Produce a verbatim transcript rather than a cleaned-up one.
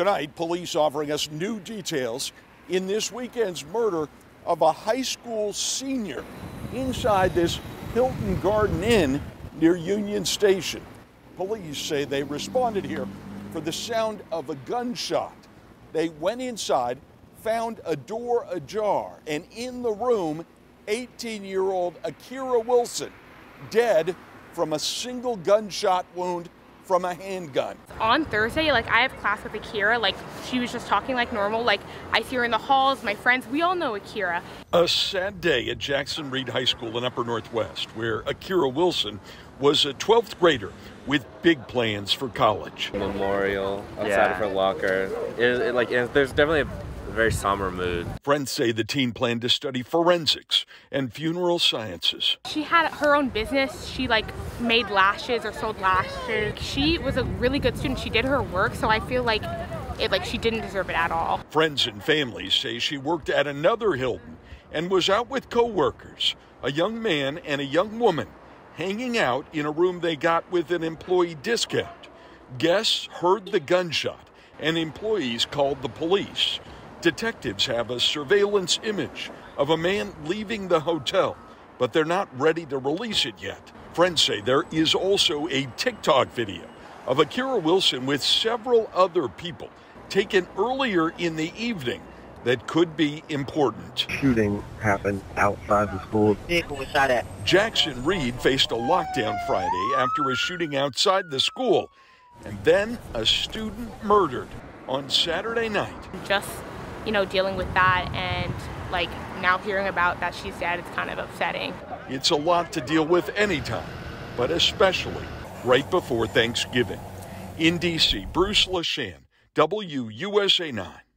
Tonight, police offering us new details in this weekend's murder of a high school senior inside this Hilton Garden Inn near Union Station. Police say they responded here for the sound of a gunshot. They went inside, found a door ajar, and in the room, eighteen-year-old Akira Wilson, dead from a single gunshot wound from a handgun. On Thursday, like, I have class with Akira. Like, she was just talking like normal. Like, I see her in the halls, my friends, we all know Akira. A sad day at Jackson Reed High School in Upper Northwest, where Akira Wilson was a twelfth grader with big plans for college. Memorial outside yeah. of her locker. It, it, like, it, there's definitely a very somber mood. Friends say the teen planned to study forensics and funeral sciences. She had her own business. She like made lashes or sold lashes. She was a really good student. She did her work, so I feel like it like she didn't deserve it at all. Friends and family say she worked at another Hilton and was out with co-workers, a young man and a young woman, hanging out in a room they got with an employee discount. Guests heard the gunshot and employees called the police. Detectives have a surveillance image of a man leaving the hotel, but they're not ready to release it yet. Friends say there is also a TikTok video of Akira Wilson with several other people taken earlier in the evening that could be important. Shooting happened outside the school. Vehicle was shot at. Jackson Reed faced a lockdown Friday after a shooting outside the school, and then a student murdered on Saturday night. Just, you know, dealing with that, and like now hearing about that she's dead, it's kind of upsetting. It's a lot to deal with anytime, but especially right before Thanksgiving. In D C, Bruce Lashan, W U S A nine.